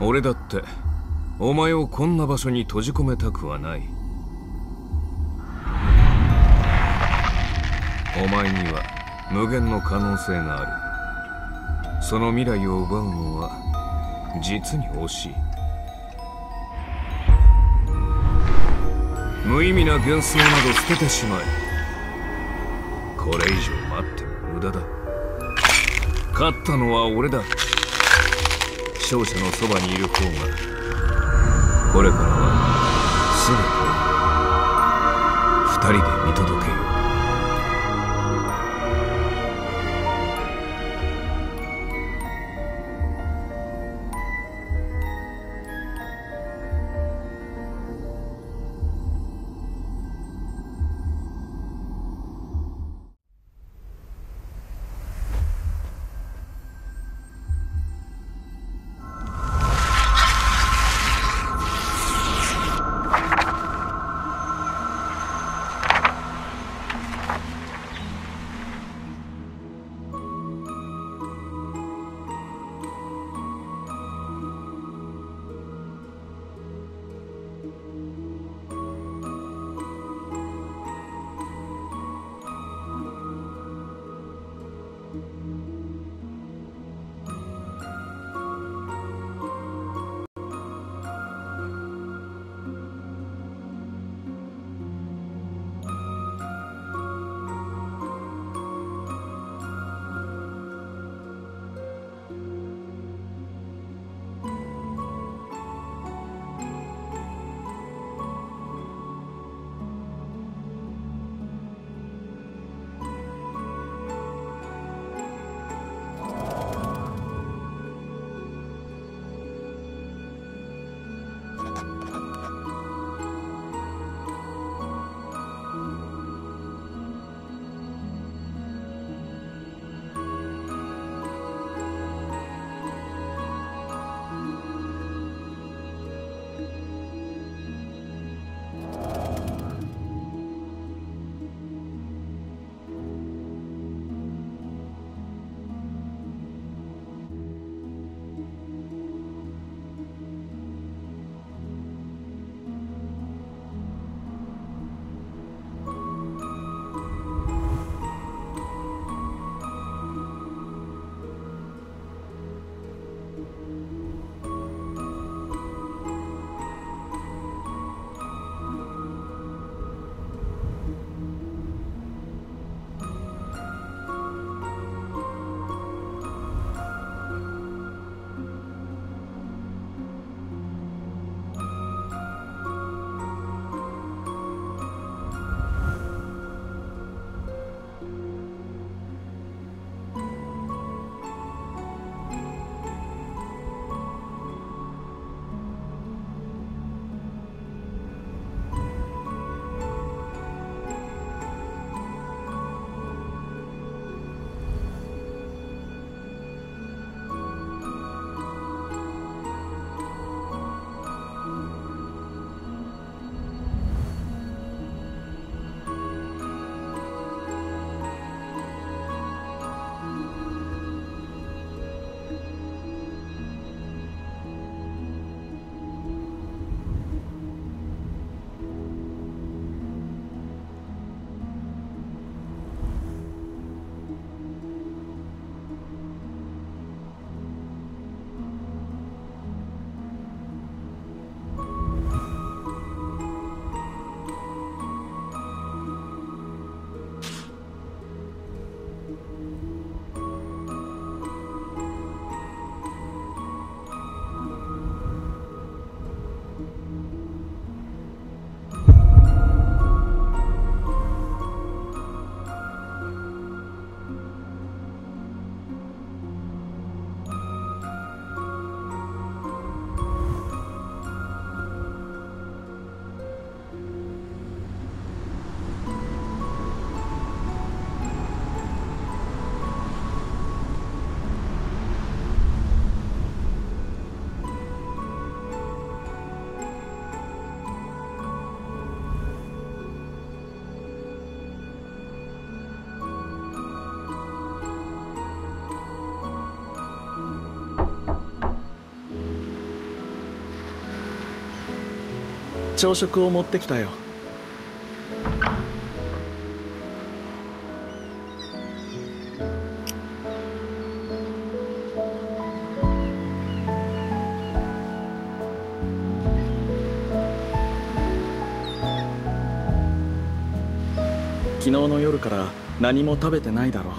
俺だってお前をこんな場所に閉じ込めたくはない。お前には無限の可能性がある。その未来を奪うのは実に惜しい。無意味な幻想など捨ててしまえ。これ以上待っても無駄だ。勝ったのは俺だ。勝者のそばにいる方がこれからは全てを2人で見届けよう。朝食を持ってきたよ。昨日の夜から何も食べてないだろう。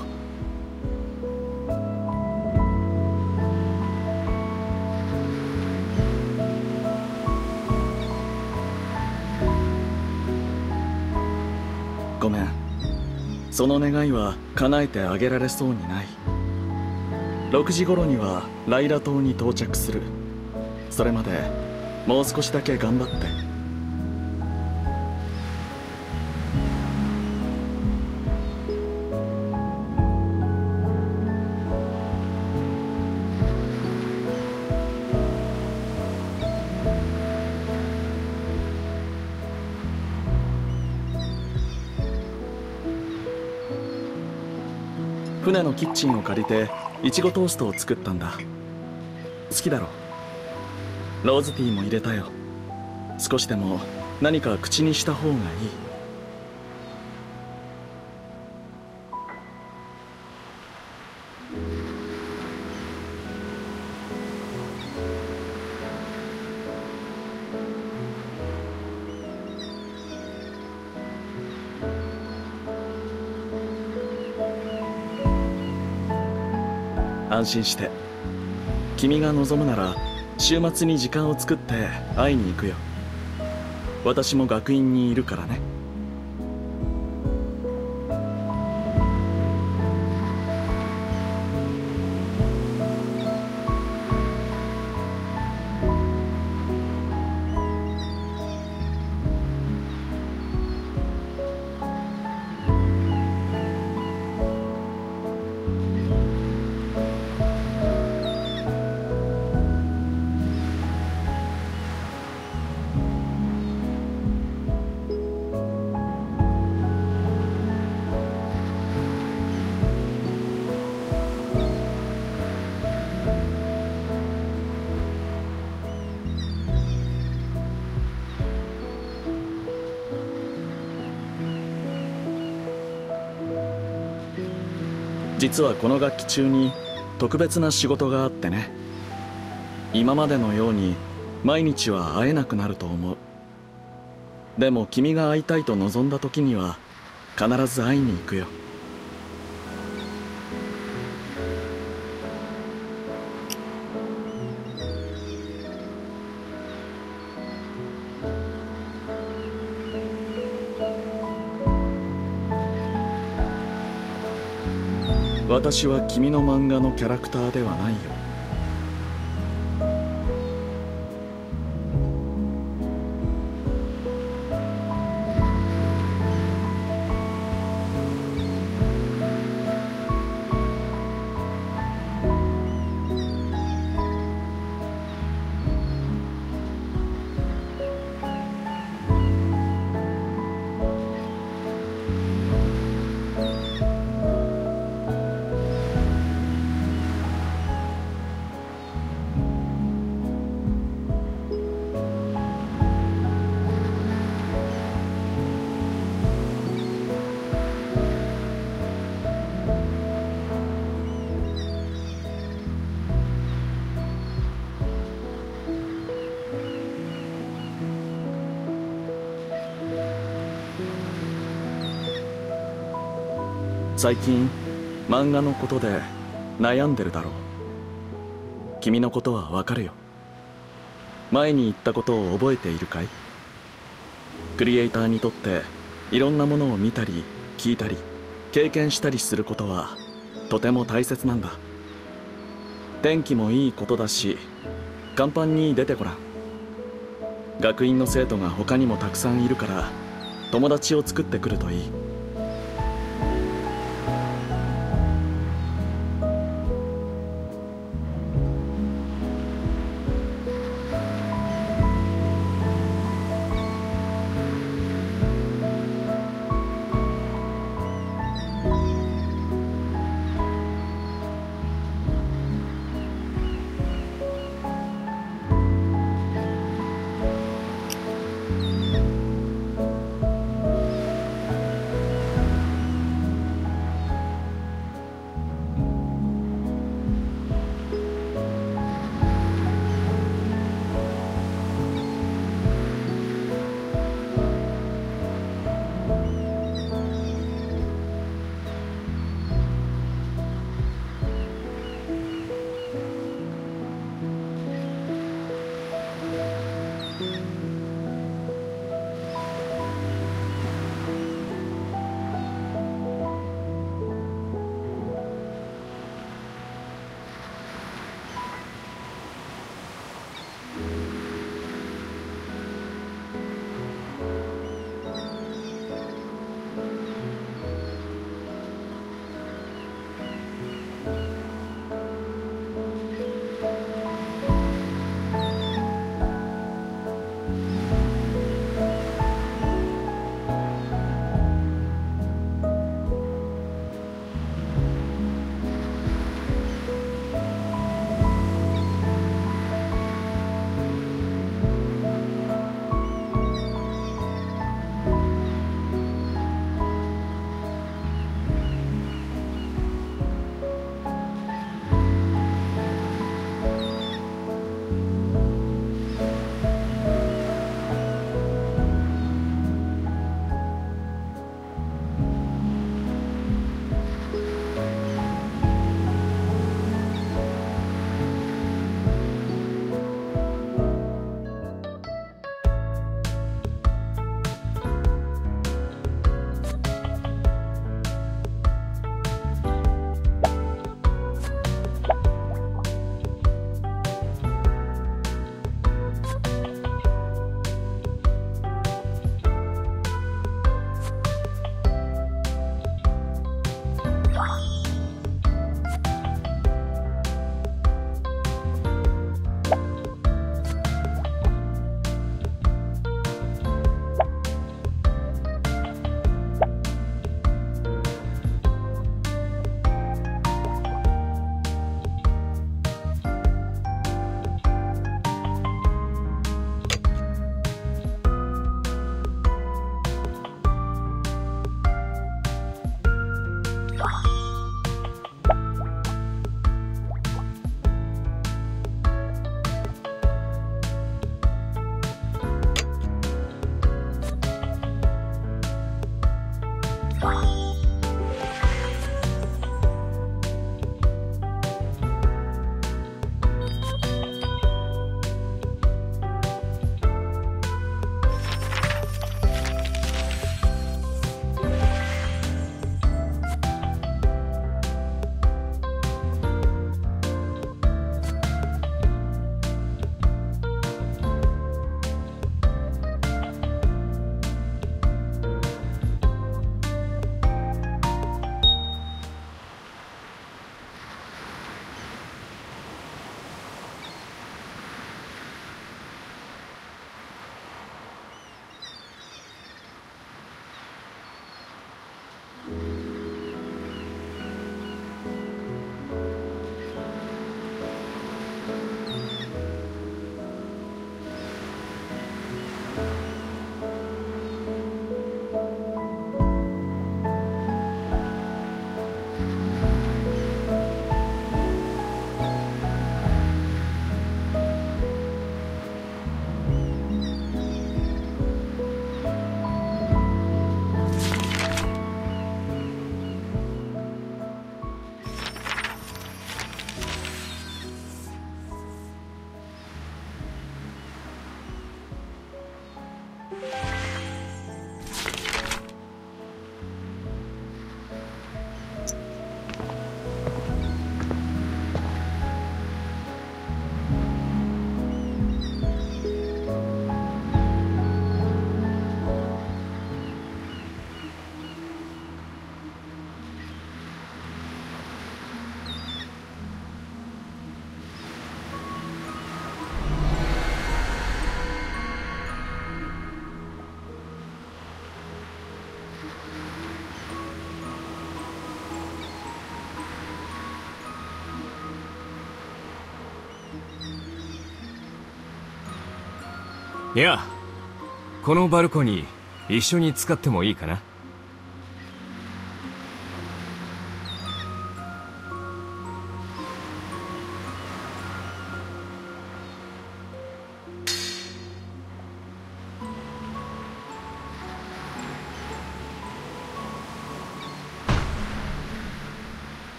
ごめん、その願いは叶えてあげられそうにない。6時頃にはライラ島に到着する。それまでもう少しだけ頑張って。船のキッチンを借りていちごトーストを作ったんだ。好きだろ。ローズティーも入れたよ。少しでも何か口にした方がいい。安心して。君が望むなら週末に時間を作って会いに行くよ。私も学院にいるからね。実はこの学期中に特別な仕事があってね。今までのように毎日は会えなくなると思う。でも君が会いたいと望んだ時には必ず会いに行くよ。私は君の漫画のキャラクターではないよ。最近漫画のことで悩んでるだろう。君のことはわかるよ。前に言ったことを覚えているかい？クリエイターにとっていろんなものを見たり聞いたり経験したりすることはとても大切なんだ。天気もいいことだし、甲板に出てごらん。学院の生徒が他にもたくさんいるから友達を作ってくるといい。いや、このバルコニー一緒に使ってもいいかな。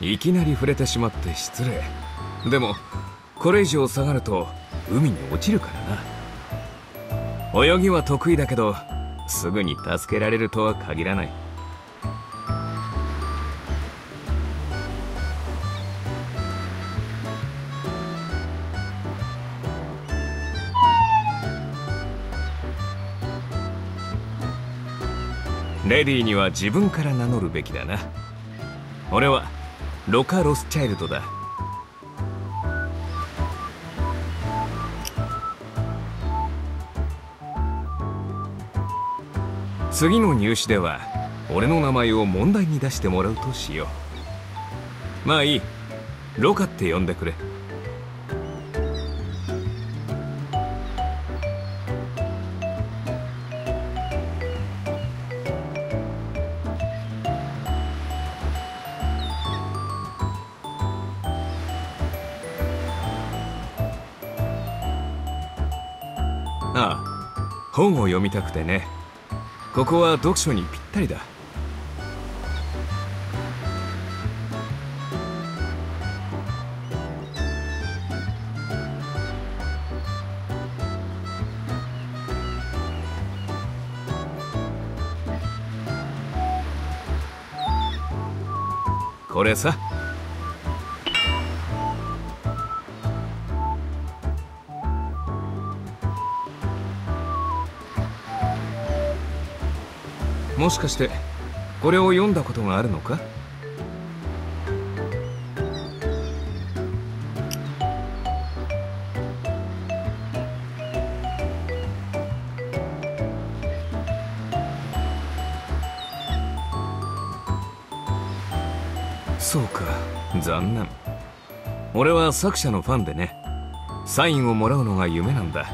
いきなり触れてしまって失礼。でもこれ以上下がると海に落ちるからな。泳ぎは得意だけどすぐに助けられるとは限らない。レディーには自分から名乗るべきだな。俺はロカ・ロスチャイルドだ。次の入試では俺の名前を問題に出してもらうとしよう。まあいい、ロカって呼んでくれ。本を読みたくてね。ここは読書にぴったりだ。これさ。もしかしてこれを読んだことがあるのか？そうか、残念。俺は作者のファンでね、サインをもらうのが夢なんだ。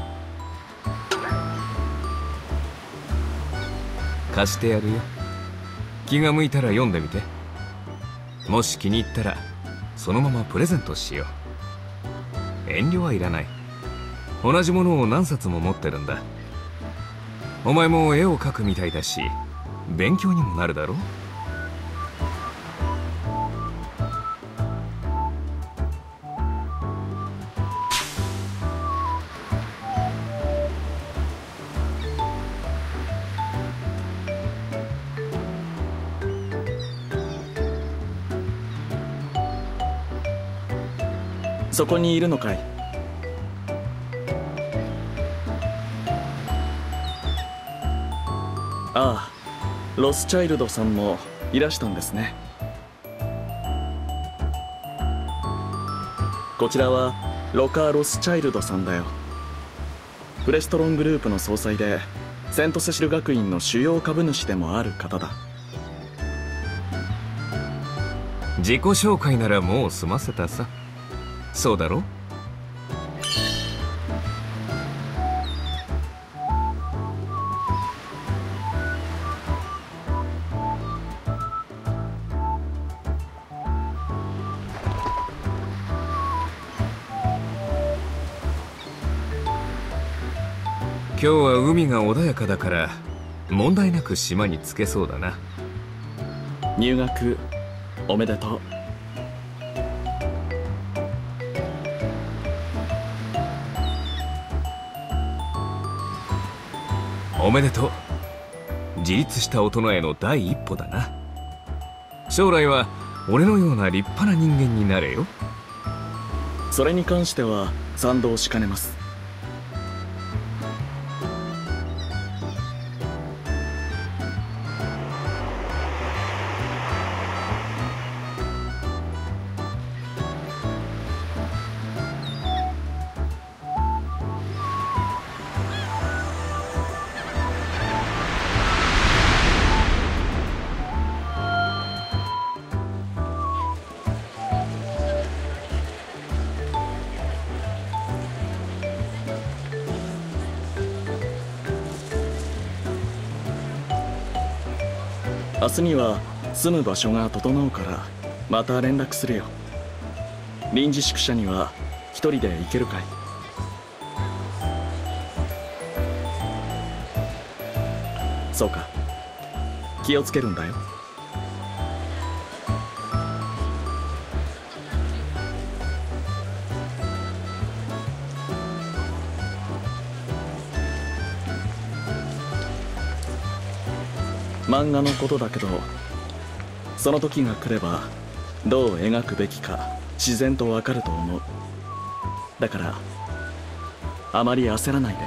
貸してやるよ。気が向いたら読んでみて。もし気に入ったらそのままプレゼントしよう。遠慮はいらない。同じものを何冊も持ってるんだ。お前も絵を描くみたいだし勉強にもなるだろう。そこにいるのかい？ああ、ロスチャイルドさんもいらしたんですね。こちらはロカー・ロスチャイルドさんだよ。プレストロングループの総裁でセントセシル学院の主要株主でもある方だ。自己紹介ならもう済ませたさ。そうだろ？今日は海が穏やかだから問題なく島に着けそうだな。入学おめでとう。おめでとう。自立した大人への第一歩だな。将来は俺のような立派な人間になれよ。それに関しては賛同しかねます。明日には住む場所が整うからまた連絡するよ。臨時宿舎には一人で行けるかい？そうか、気をつけるんだよ。漫画のことだけど、その時が来ればどう描くべきか自然とわかると思う。だからあまり焦らないで。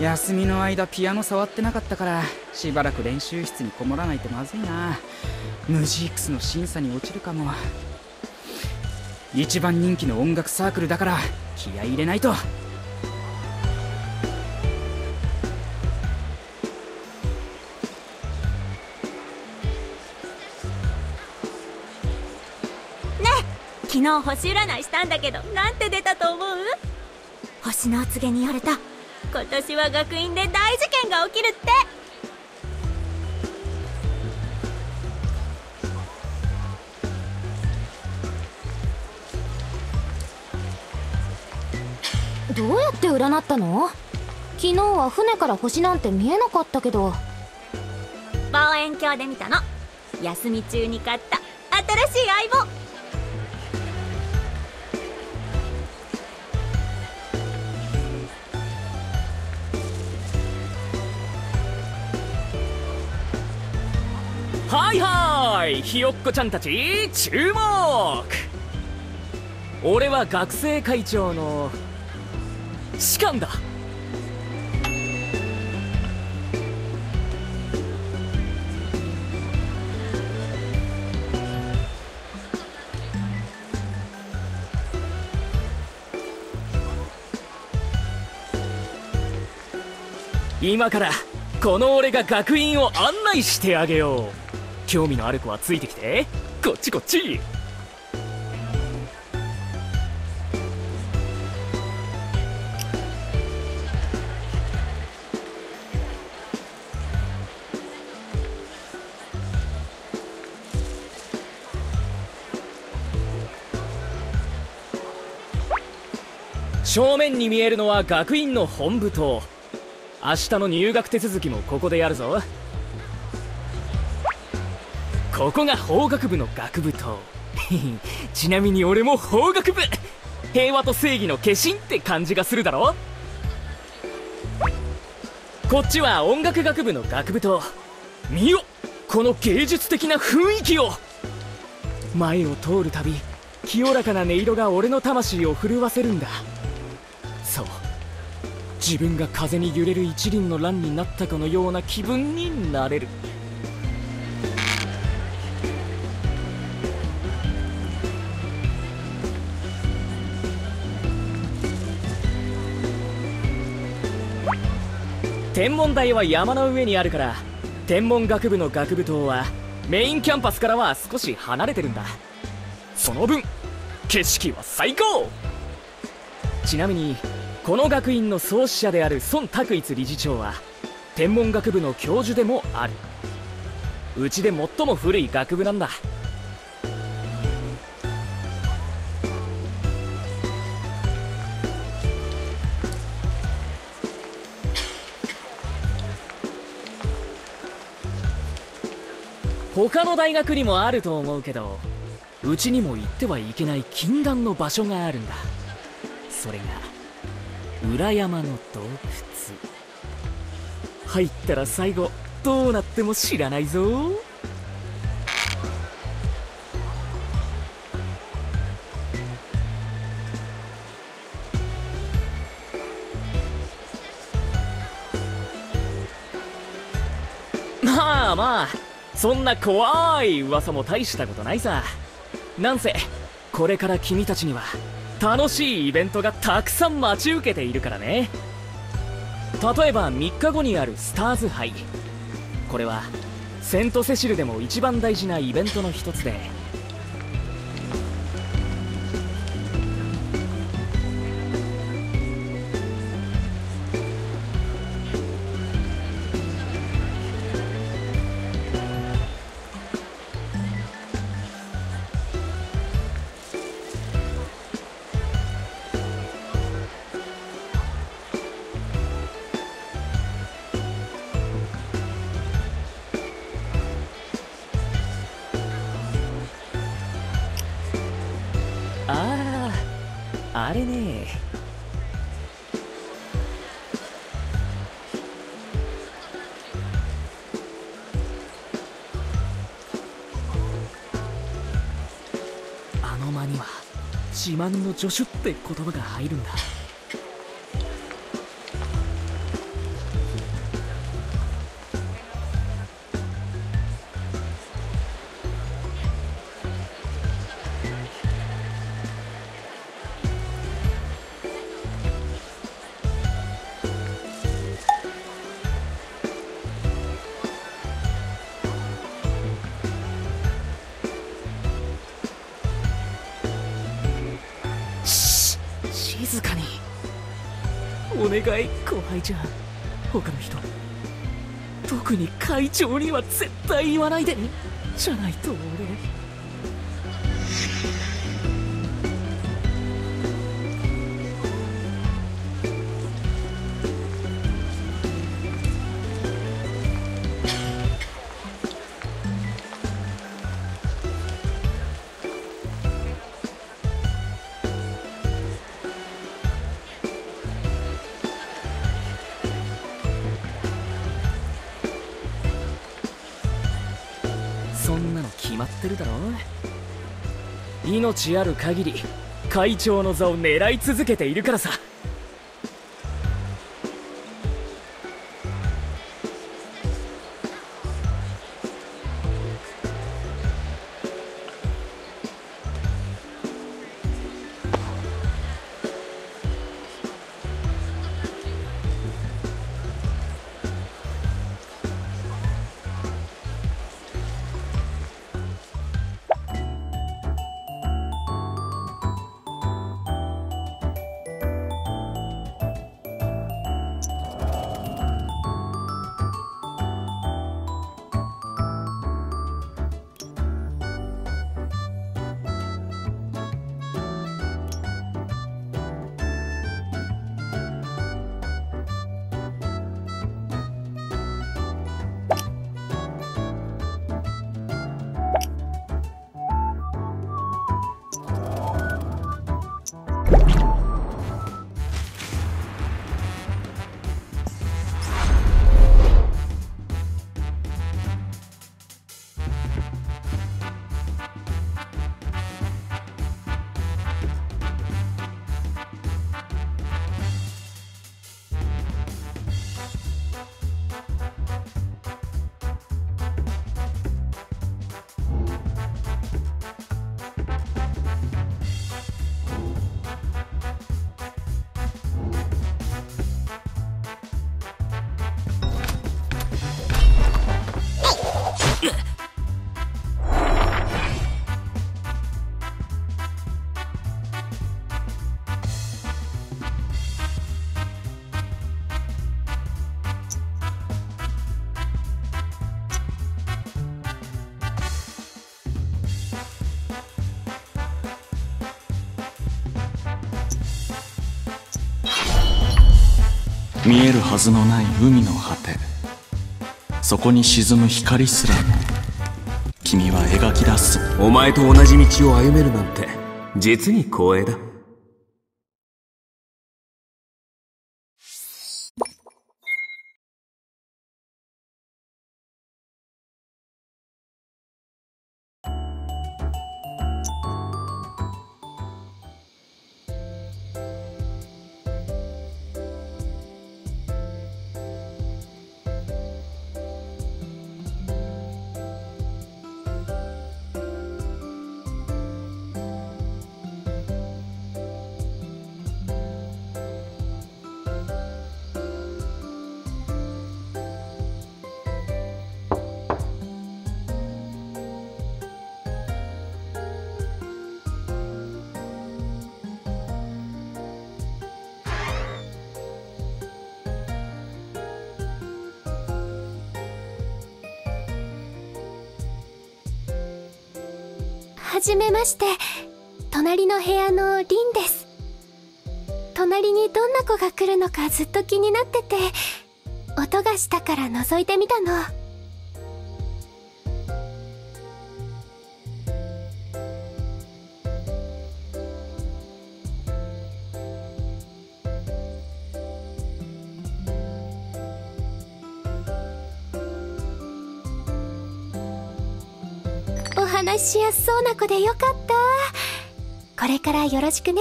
休みの間ピアノ触ってなかったからしばらく練習室にこもらないとまずいな。ムジークスの審査に落ちるかも。一番人気の音楽サークルだから気合い入れないと。ねえ、昨日星占いしたんだけどなんて出たと思う？星のお告げによると今年は学院で大事件が起きるって。どうやって占ったの？昨日は船から星なんて見えなかったけど。望遠鏡で見たの。休み中に買った新しい相棒。はいはい、ひよっこちゃんたち注目。俺は学生会長の士官だ。今からこの俺が学院を案内してあげよう。興味のある子はついてきて。こっちこっち。正面に見えるのは学院の本部と、明日の入学手続きもここでやるぞ。ここが法学部の学部棟。ちなみに俺も法学部。平和と正義の化身って感じがするだろ。こっちは音楽学部の学部棟。見よ、この芸術的な雰囲気を。前を通るたび清らかな音色が俺の魂を震わせるんだ。そう、自分が風に揺れる一輪の蘭になったかのような気分になれる。天文台は山の上にあるから、天文学部の学部棟はメインキャンパスからは少し離れてるんだ。その分景色は最高。ちなみにこの学院の創始者である孫卓一理事長は天文学部の教授でもある。うちで最も古い学部なんだ。他の大学にもあると思うけど、うちにも行ってはいけない禁断の場所があるんだ。それが裏山の洞窟。入ったら最後どうなっても知らないぞ。まあまあ、そんな怖い噂も大したことないさ。なんせこれから君たちには楽しいイベントがたくさん待ち受けているからね。例えば3日後にあるスターズ杯、これはセントセシルでも一番大事なイベントの一つで、あれね、あの間には自慢の助手って言葉が入るんだ。静かにお願い、後輩ちゃん。他の人、特に会長には絶対言わないで。じゃないと俺、そんなの決まってるだろ。命ある限り会長の座を狙い続けているからさ。見えるはずのない海の果て、そこに沈む光すらも君は描き出す。お前と同じ道を歩めるなんて実に光栄だ。はじめまして、隣の部屋のリンです。隣にどんな子が来るのかずっと気になってて、音がしたから覗いてみたの。話しやすそうな子でよかった。これからよろしくね。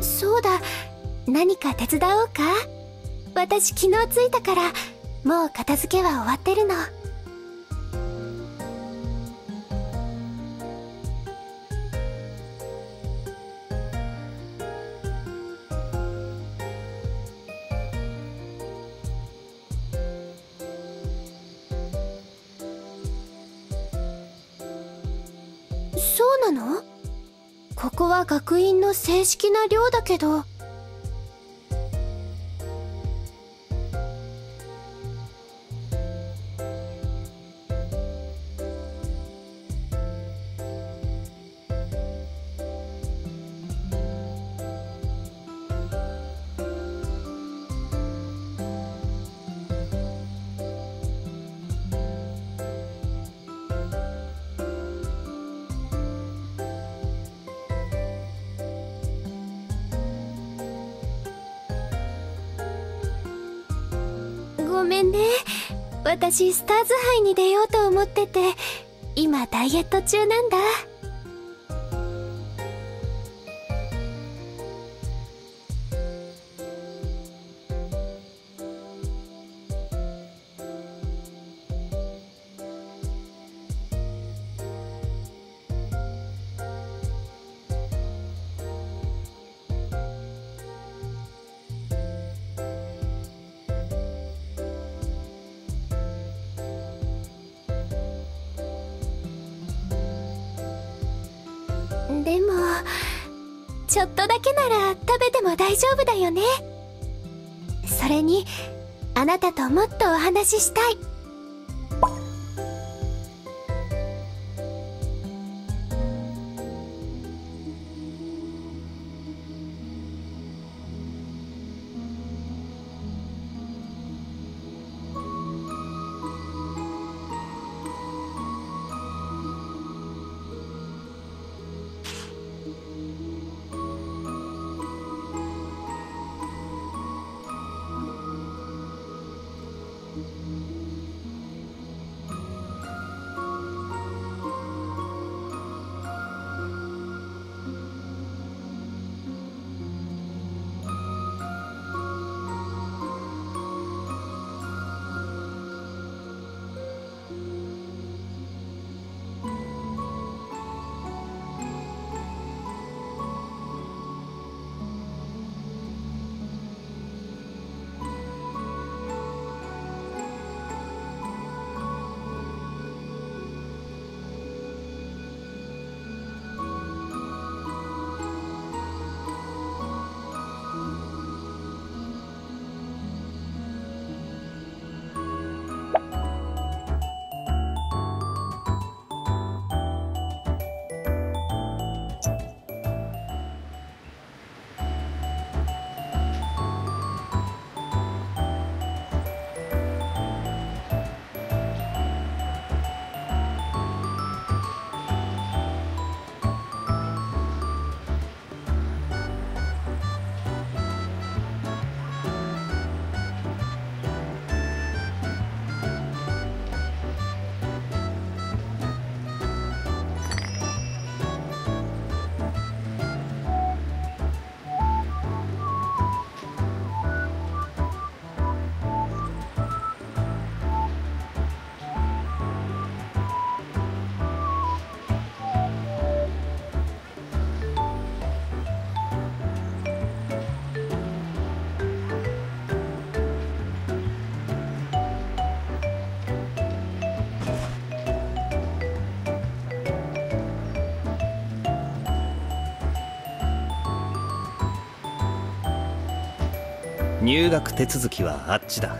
そうだ、何か手伝おうか？私昨日着いたから、もう片付けは終わってるの。そうなの？ここは学院の正式な寮だけど。ごめんね、私スターズ杯に出ようと思ってて、今ダイエット中なんだ。でもちょっとだけなら食べても大丈夫だよね。それにあなたともっとお話ししたい。入学手続きはあっちだ。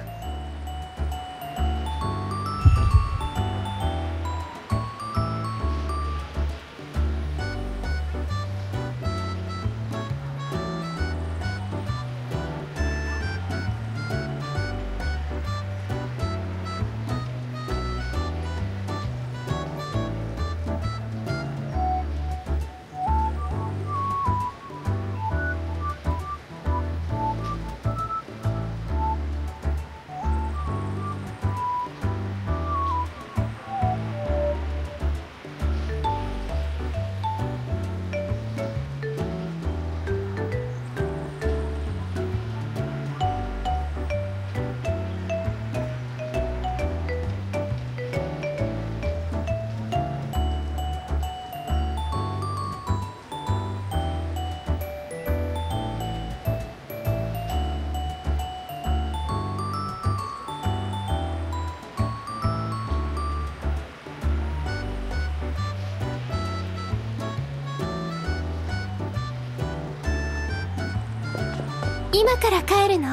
今から帰るの？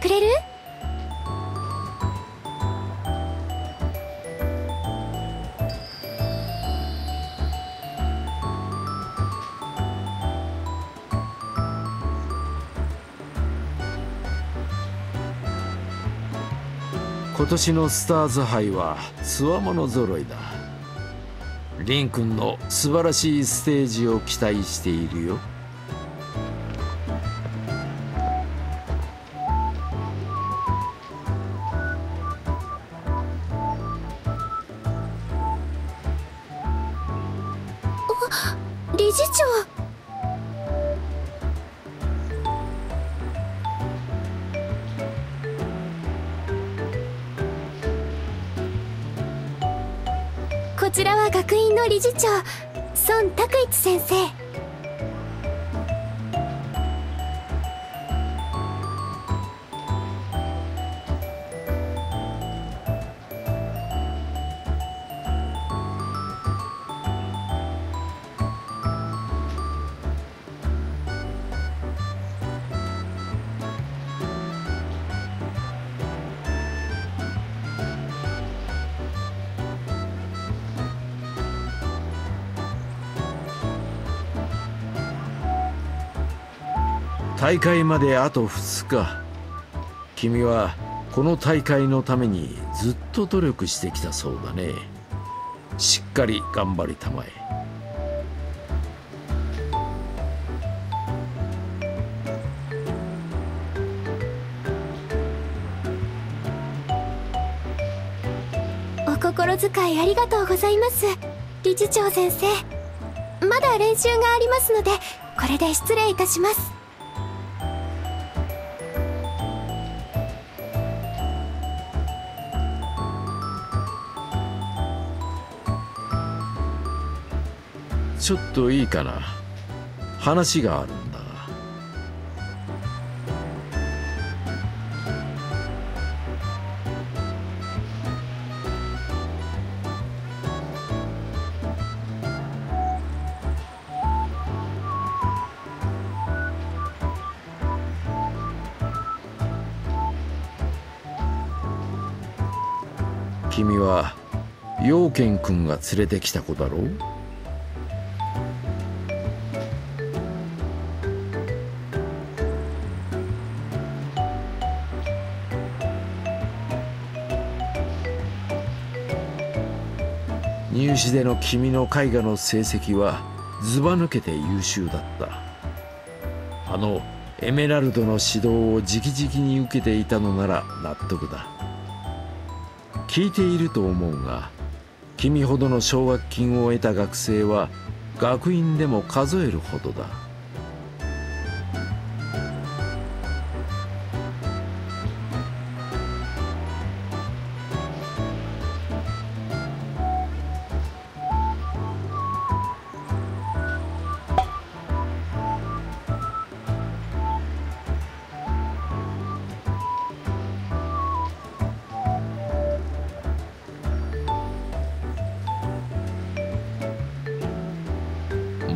くれる？今年のスターズ杯はつわものぞろいだ。凛くんの素晴らしいステージを期待しているよ。こちらは学院の理事長、孫拓一先生。大会まであと2日。君はこの大会のためにずっと努力してきたそうだね。しっかり頑張りたまえ。お心遣いありがとうございます、理事長先生。まだ練習がありますので、これで失礼いたします。ちょっといいかな。話があるんだが。君は陽健くんが連れてきた子だろう？入試での君の絵画の成績はずば抜けて優秀だった。あのエメラルドの指導を直々に受けていたのなら納得だ。聞いていると思うが、君ほどの奨学金を得た学生は学院でも数えるほどだ。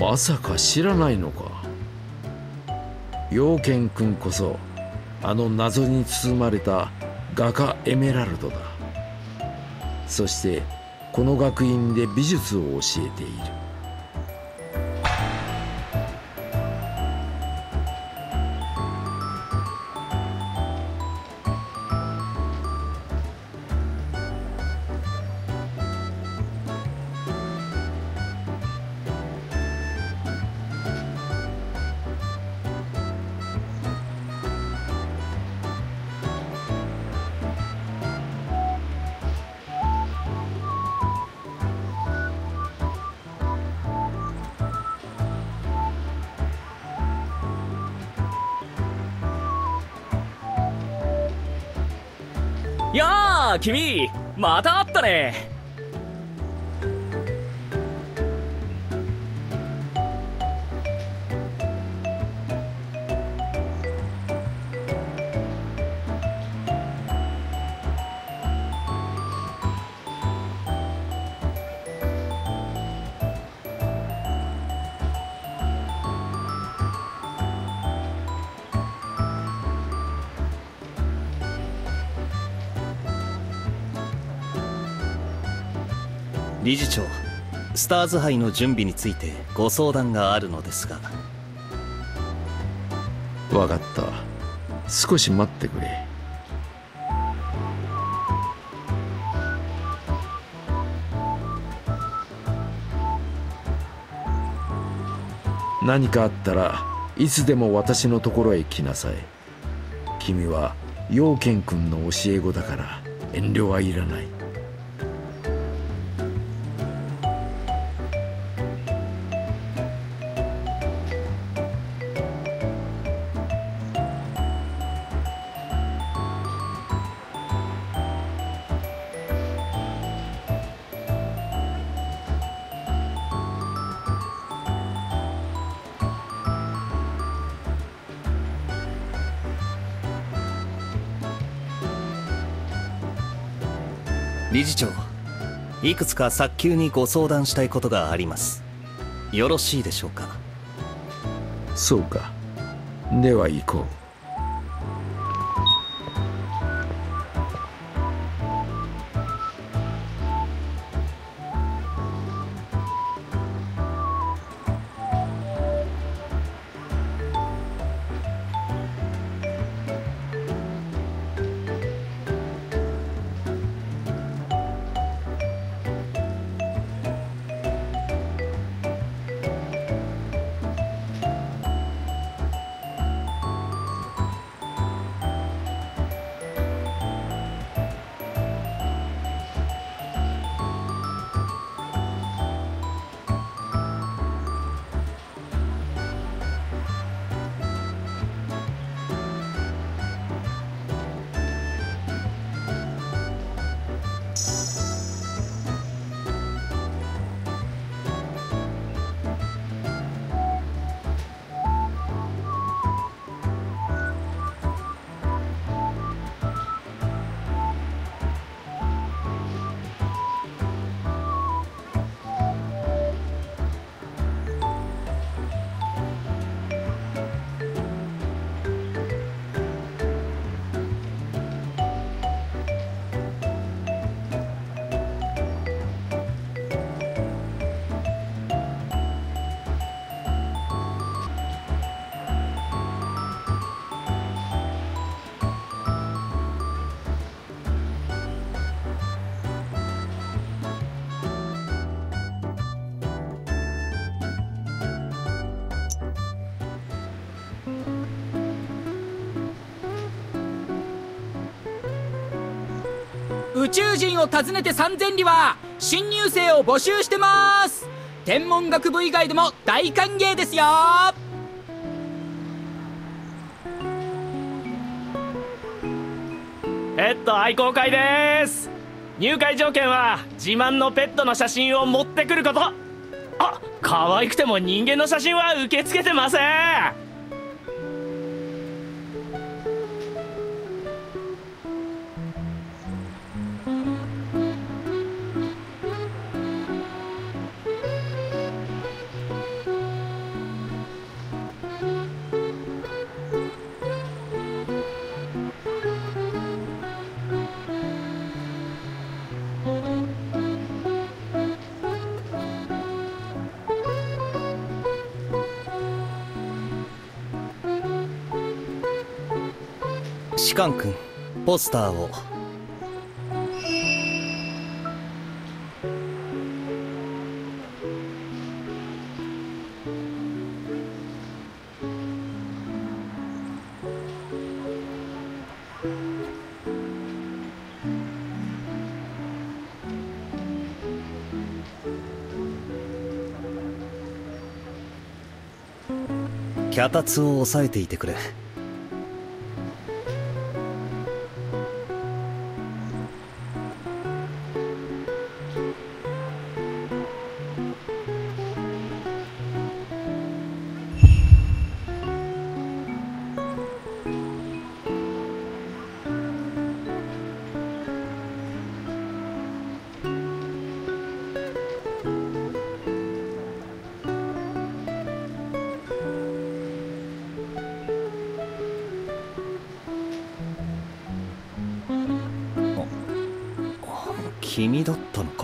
まさか知らないのか。陽賢くんこそあの謎に包まれた画家エメラルドだ。そしてこの学院で美術を教えている。やあ君、また会ったね。理事長、スターズ杯の準備についてご相談があるのですが。分かった、少し待ってくれ。何かあったらいつでも私のところへ来なさい。君は陽賢くんの教え子だから遠慮はいらない。理事長、いくつか早急にご相談したいことがあります。よろしいでしょうか。そうか。では行こう。宇宙人を訪ねて3000里は新入生を募集してます。天文学部以外でも大歓迎ですよ。ペット愛好会です。入会条件は自慢のペットの写真を持ってくること。あ、可愛くても人間の写真は受け付けてません。士官君、ポスターを。脚立を押さえていてくれ。君だったのか。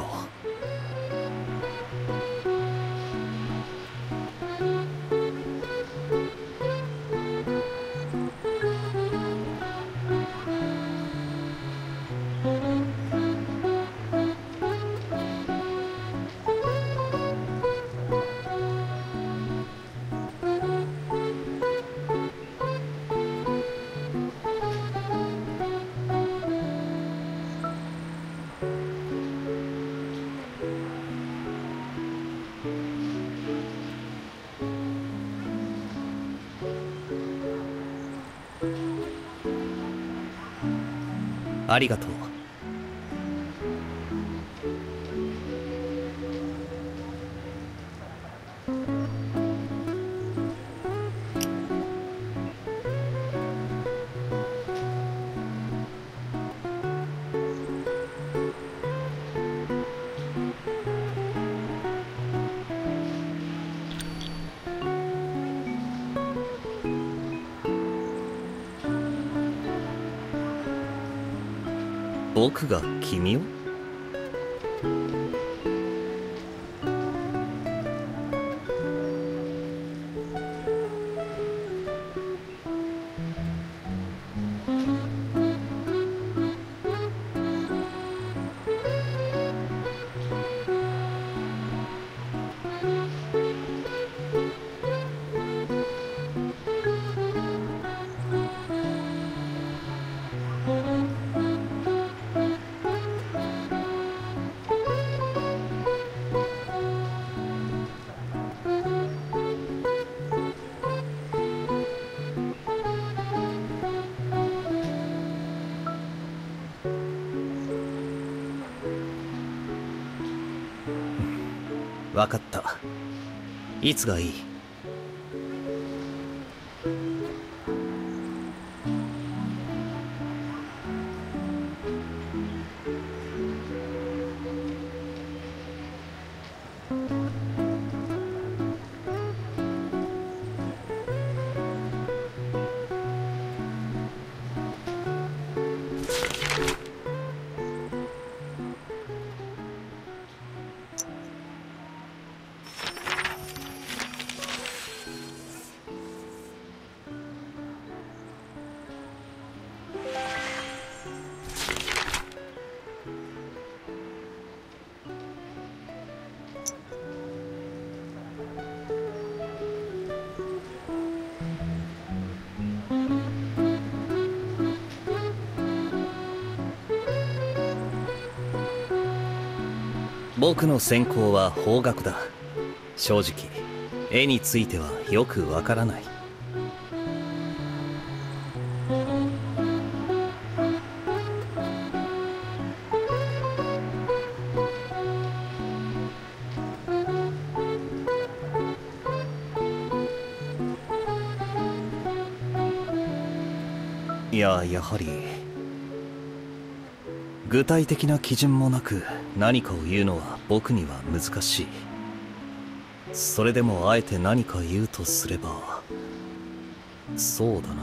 ありがとう。僕が君を？わかった。いつがいい？僕の専攻は法学だ。正直絵についてはよくわからない。いや、やはり具体的な基準もなく何かを言うのは僕には難しい。それでもあえて何か言うとすれば、そうだな、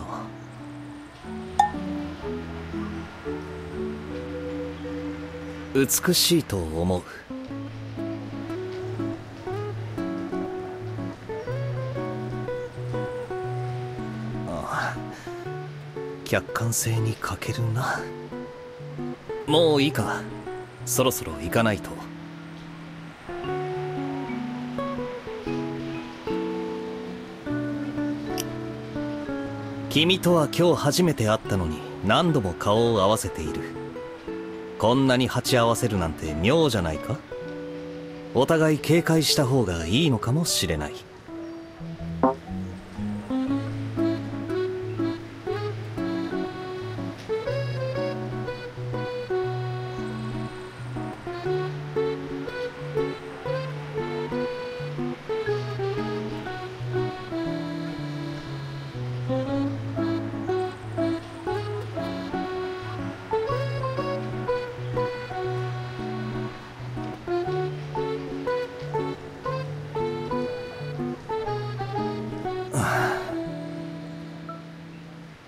美しいと思う。ああ、客観性に欠けるな。もういいか、そろそろ行かないと。君とは今日初めて会ったのに何度も顔を合わせている。こんなに鉢合わせるなんて妙じゃないか。お互い警戒した方がいいのかもしれない。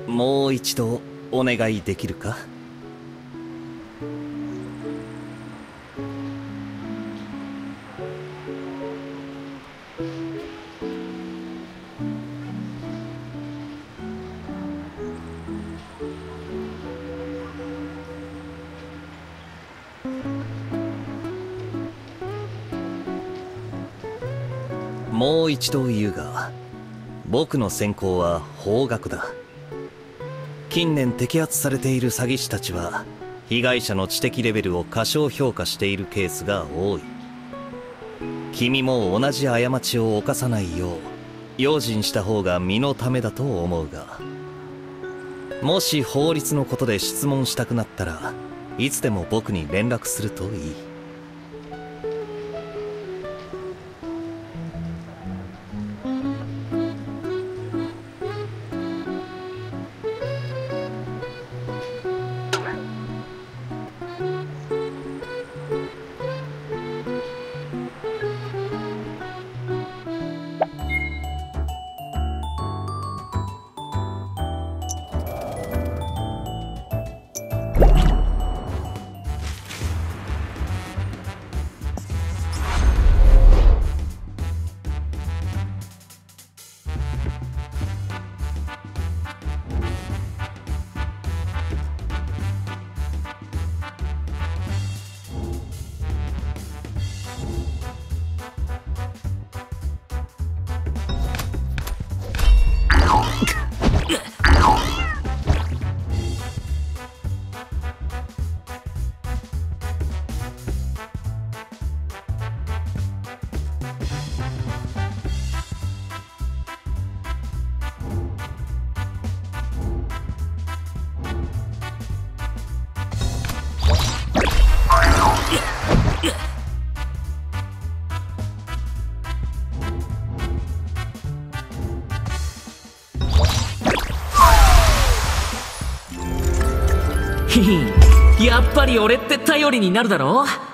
もう一度お願いできるか。もう一度言うが、僕の専攻は法学だ。近年摘発されている詐欺師たちは被害者の知的レベルを過小評価しているケースが多い。君も同じ過ちを犯さないよう用心した方が身のためだと思うが、もし法律のことで質問したくなったらいつでも僕に連絡するといい。やっぱり俺って頼りになるだろう。